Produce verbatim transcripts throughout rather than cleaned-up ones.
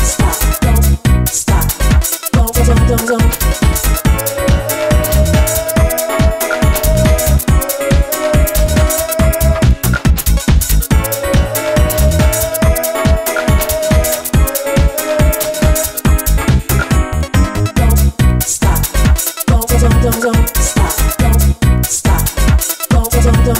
stop. Don't stop. Don't don't don't don't.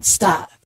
stop.